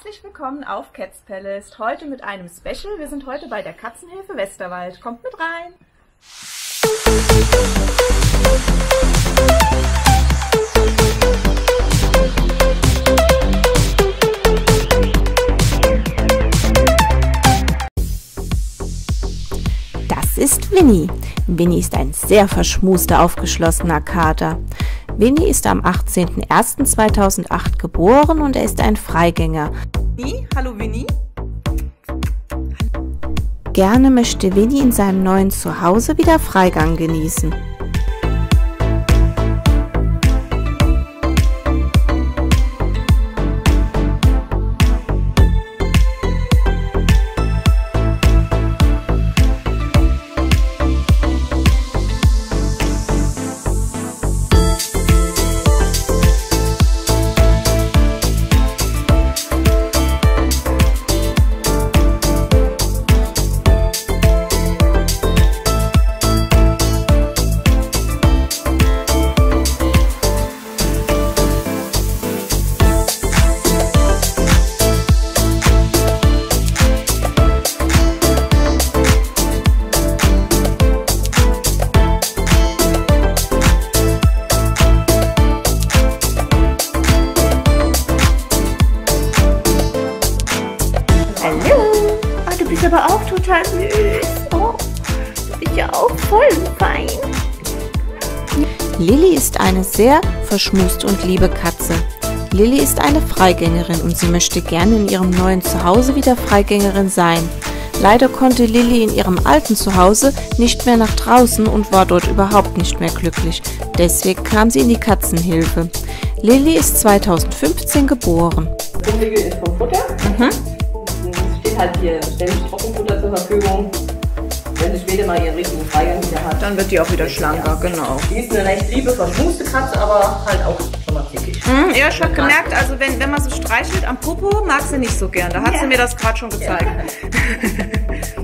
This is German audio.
Herzlich willkommen auf Cats Palace, heute mit einem Special. Wir sind heute bei der Katzenhilfe Westerwald. Kommt mit rein! Das ist Winni. Winni ist ein sehr verschmuster, aufgeschlossener Kater. Winni ist am 18.01.2008 geboren und er ist ein Freigänger. Hallo Winni. Gerne möchte Winni in seinem neuen Zuhause wieder Freigang genießen. Ist aber auch total süß. Oh, du bist ja auch voll fein. Lilli ist eine sehr verschmuste und liebe Katze. Lilli ist eine Freigängerin und sie möchte gerne in ihrem neuen Zuhause wieder Freigängerin sein. Leider konnte Lilli in ihrem alten Zuhause nicht mehr nach draußen und war dort überhaupt nicht mehr glücklich. Deswegen kam sie in die Katzenhilfe. Lilli ist 2015 geboren. Kündige ist vom Futter. Halt hier ständig Trockenfutter zur Verfügung. Wenn sie später mal ihren richtigen Freigang wieder hat, dann wird die auch wieder schlanker, ja. Genau. Die ist eine leicht liebe, verschmuste Katze, aber halt auch schon mal zickig. Ja, ich habe gemerkt, also wenn man so streichelt am Popo, mag sie nicht so gern. Da hat sie mir das gerade schon gezeigt. Ja.